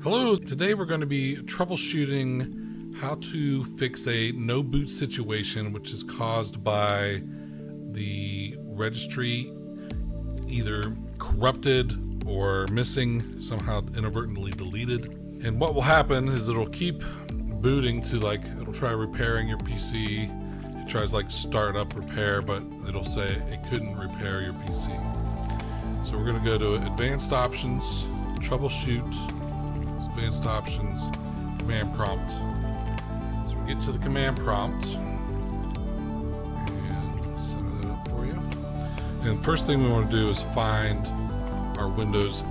Hello, today we're going to be troubleshooting how to fix a no boot situation which is caused by the registry either corrupted or missing, somehow inadvertently deleted. And what will happen is it'll keep booting to like, it'll try repairing your PC. It tries like start up repair, but it'll say it couldn't repair your PC. So we're going to go to advanced options, troubleshoot, advanced options, command prompt. So we get to the command prompt and set that up for you. And first thing we want to do is find our Windows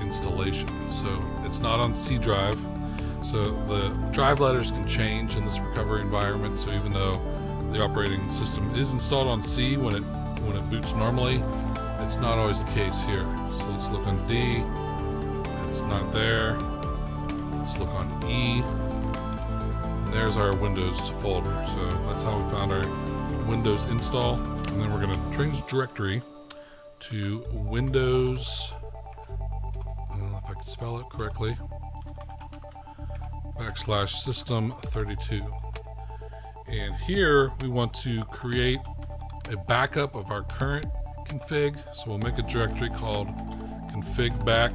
installation. So it's not on C drive. So the drive letters can change in this recovery environment. So even though the operating system is installed on C when it boots normally, it's not always the case here. So let's look on D. It's not there. Let's look on E, and there's our Windows folder. So that's how we found our Windows install. And then we're going to change directory to Windows, I don't know if I can spell it correctly, /system32. And here we want to create a backup of our current config. So we'll make a directory called config back.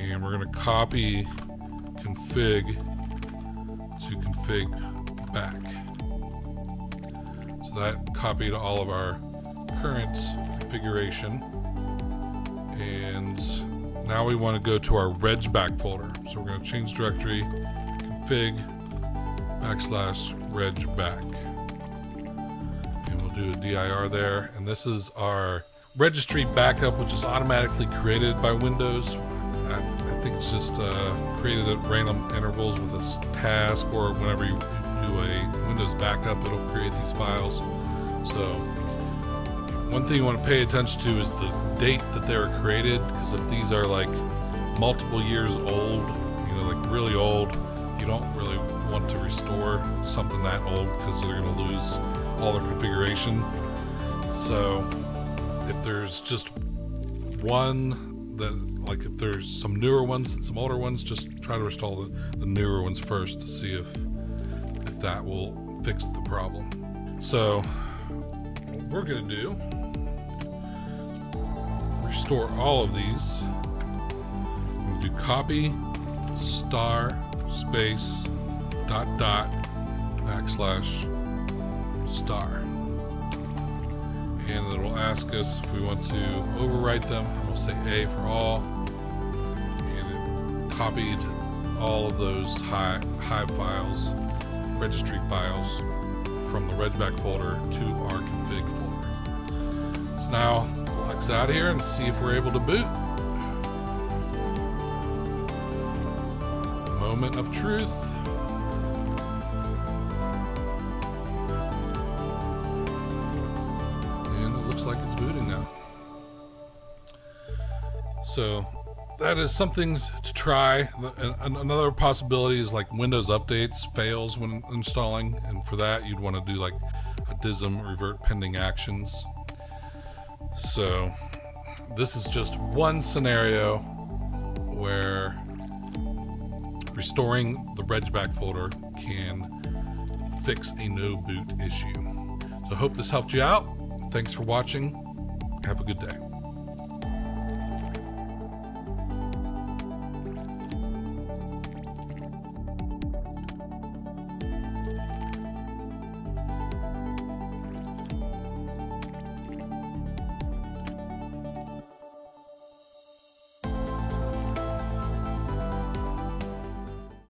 And we're going to copy config to config back. So that copied all of our current configuration. And now we want to go to our RegBack folder. So we're going to change directory config /RegBack. And we'll do a dir there. And this is our registry backup, which is automatically created by Windows. I think it's just created at random intervals with a task, or whenever you do a Windows backup, it'll create these files. So one thing you want to pay attention to is the date that they were created, because if these are like multiple years old, you know, like really old, you don't really want to restore something that old because they're going to lose all their configuration. So if there's just one that, like if there's some newer ones and some older ones, just try to install the newer ones first to see if that will fix the problem. So what we're going to do, restore all of these. I'm going to do copy */*/*. And it'll ask us if we want to overwrite them. We'll say A for all. Copied all of those hive files, registry files, from the regback folder to our config folder. So now we'll exit out here and see if we're able to boot. Moment of truth. And it looks like it's booting now. So that is something to try. Another possibility is like Windows updates fails when installing, and for that you'd want to do like a DISM revert pending actions. So this is just one scenario where restoring the regback folder can fix a no boot issue. So I hope this helped you out. Thanks for watching. Have a good day.